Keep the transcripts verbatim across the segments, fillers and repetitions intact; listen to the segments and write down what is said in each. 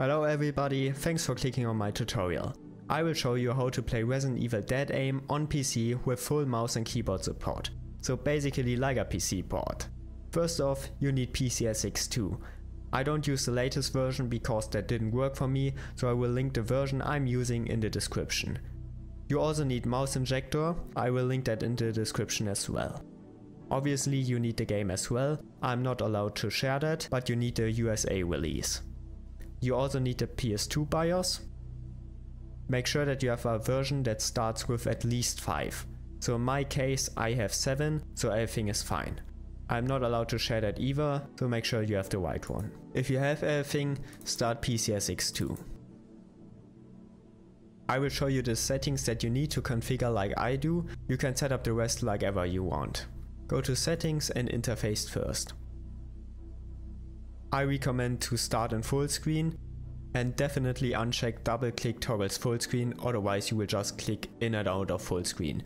Hello everybody, thanks for clicking on my tutorial. I will show you how to play Resident Evil Dead Aim on P C with full mouse and keyboard support, so basically like a P C port. First off, you need P C S X two. I don't use the latest version because that didn't work for me, so I will link the version I'm using in the description. You also need Mouse Injector, I will link that in the description as well. Obviously you need the game as well, I'm not allowed to share that, but you need the U S A release. You also need the P S two BIOS. Make sure that you have a version that starts with at least five. So in my case I have seven, so everything is fine. I'm not allowed to share that either, so make sure you have the right one. If you have everything, start P C S X two. I will show you the settings that you need to configure like I do. You can set up the rest like ever you want. Go to settings and interface first. I recommend to start in full screen and definitely uncheck double click toggles full screen, otherwise you will just click in and out of full screen.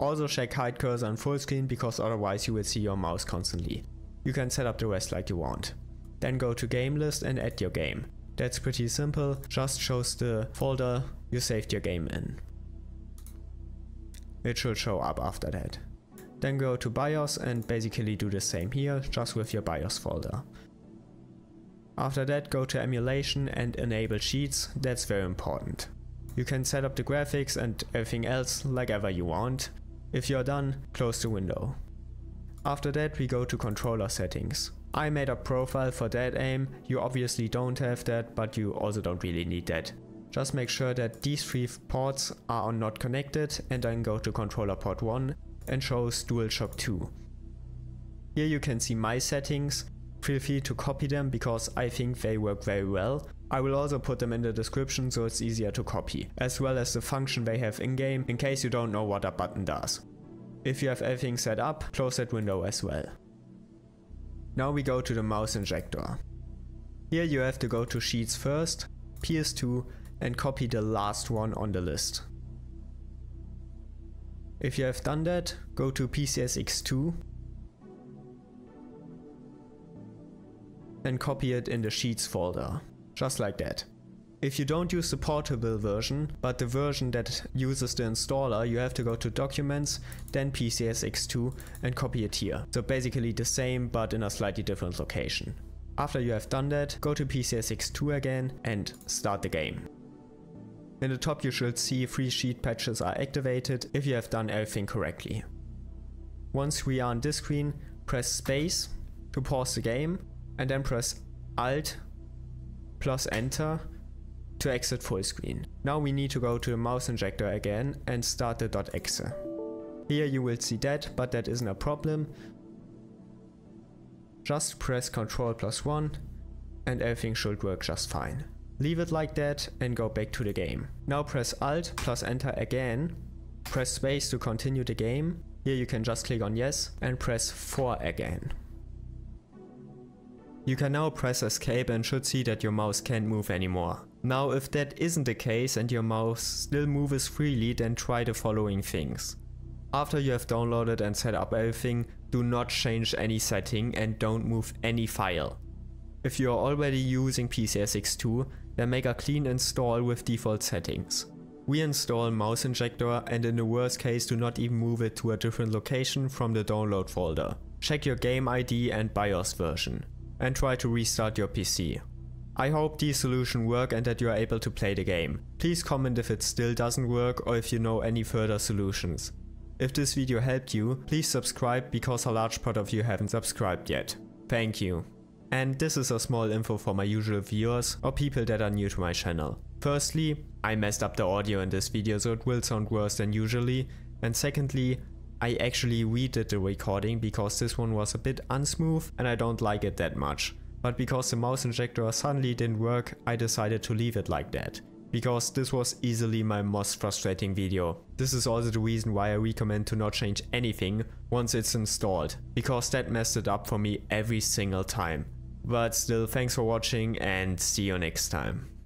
Also check hide cursor on full screen because otherwise you will see your mouse constantly. You can set up the rest like you want. Then go to game list and add your game. That's pretty simple, just shows the folder you saved your game in. It should show up after that. Then go to BIOS and basically do the same here, just with your BIOS folder. After that go to emulation and enable cheats, that's very important. You can set up the graphics and everything else like ever you want. If you're done, close the window. After that we go to controller settings. I made a profile for Dead Aim, you obviously don't have that, but you also don't really need that. Just make sure that these three ports are on not connected and then go to controller port one and shows DualShock two. Here you can see my settings. Feel free to copy them because I think they work very well. I will also put them in the description so it's easier to copy, as well as the function they have in game in case you don't know what a button does. If you have everything set up, close that window as well. Now we go to the mouse injector. Here you have to go to sheets first, P S two, and copy the last one on the list. If you have done that, go to P C S X two. And copy it in the sheets folder, just like that. If you don't use the portable version, but the version that uses the installer, you have to go to documents, then P C S X two and copy it here. So basically the same but in a slightly different location. After you have done that, go to P C S X two again and start the game. In the top you should see three sheet patches are activated if you have done everything correctly. Once we are on this screen, press space to pause the game. And then press Alt plus Enter to exit full screen. Now we need to go to the mouse injector again and start the .exe. Here you will see that, but that isn't a problem. Just press Ctrl plus one and everything should work just fine. Leave it like that and go back to the game. Now press Alt plus Enter again. Press space to continue the game. Here you can just click on yes and press four again. You can now press escape and should see that your mouse can't move anymore. Now if that isn't the case and your mouse still moves freely, then try the following things. After you have downloaded and set up everything, do not change any setting and don't move any file. If you are already using P C S X two, then make a clean install with default settings. We install Mouse Injector and in the worst case do not even move it to a different location from the download folder. Check your game I D and BIOS version. And try to restart your P C. I hope these solutions work and that you are able to play the game. Please comment if it still doesn't work or if you know any further solutions. If this video helped you, please subscribe because a large part of you haven't subscribed yet. Thank you. And this is a small info for my usual viewers or people that are new to my channel. Firstly, I messed up the audio in this video so it will sound worse than usually, and secondly, I actually redid the recording because this one was a bit unsmooth and I don't like it that much. But because the mouse injector suddenly didn't work, I decided to leave it like that. Because this was easily my most frustrating video. This is also the reason why I recommend to not change anything once it's installed, because that messed it up for me every single time. But still, thanks for watching and see you next time.